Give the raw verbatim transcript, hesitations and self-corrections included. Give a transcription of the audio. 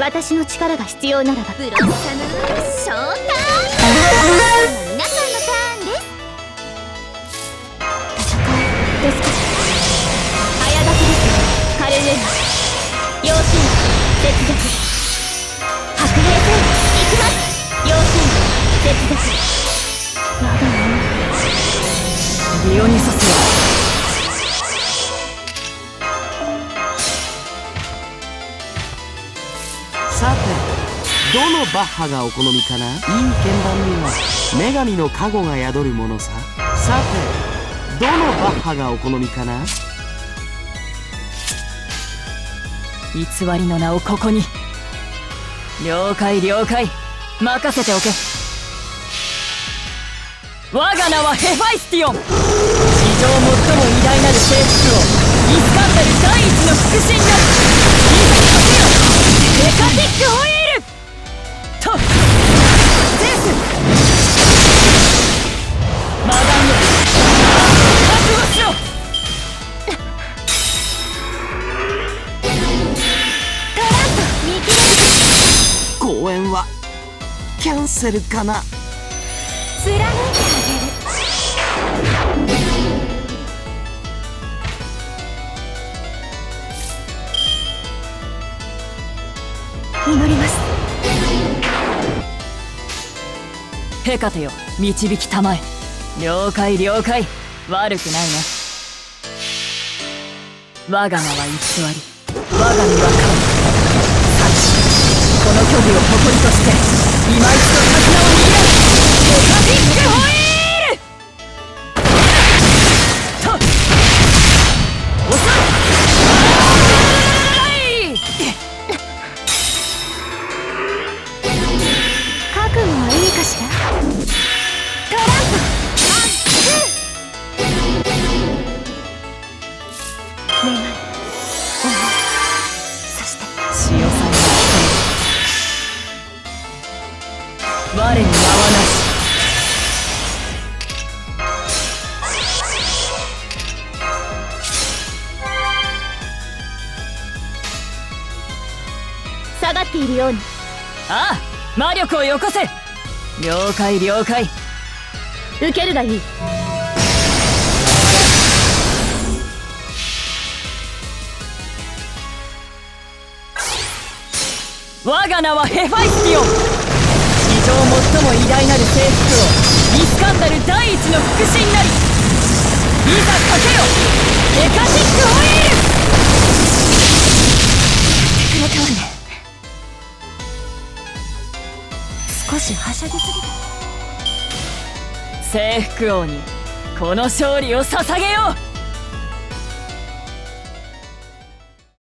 私の力が必要ならばブロンサム召喚。皆さんのターンです。戦いですか。早炊きです。カルネーマ、陽神節約、白霊戦行きます。陽神節約、まだな。リオニソスはさて、どのバッハがお好みかな。いい鍵盤には女神の加護が宿るものさ。さて、どのバッハがお好みかな。偽りの名をここに。了解了解、任せておけ。我が名はヘファイスティオン。史上最も偉大なる征服王イスカンダル第一の腹心なる。メカティックホイールとゼウスマダム覚悟しろ。公演はキャンセルかな。貫いてあげる。祈ります。ヘカテよ、導きたまえ。了解了解、悪くないな。我が名は偽り、我が身は神。この虚偽を誇りとして今一度手綱を握れ。ヘカティックホイール。下がっているように。ああ、魔力をよこせ。了解了解、受けるがいい。我が名はヘファイスティオン。史上最も偉大なる征服王イスカンダル第一の腹心なり。いざかけよ、メカティックホイール。くれたわね。少しはしゃぎすぎた。征服王にこの勝利を捧げよう。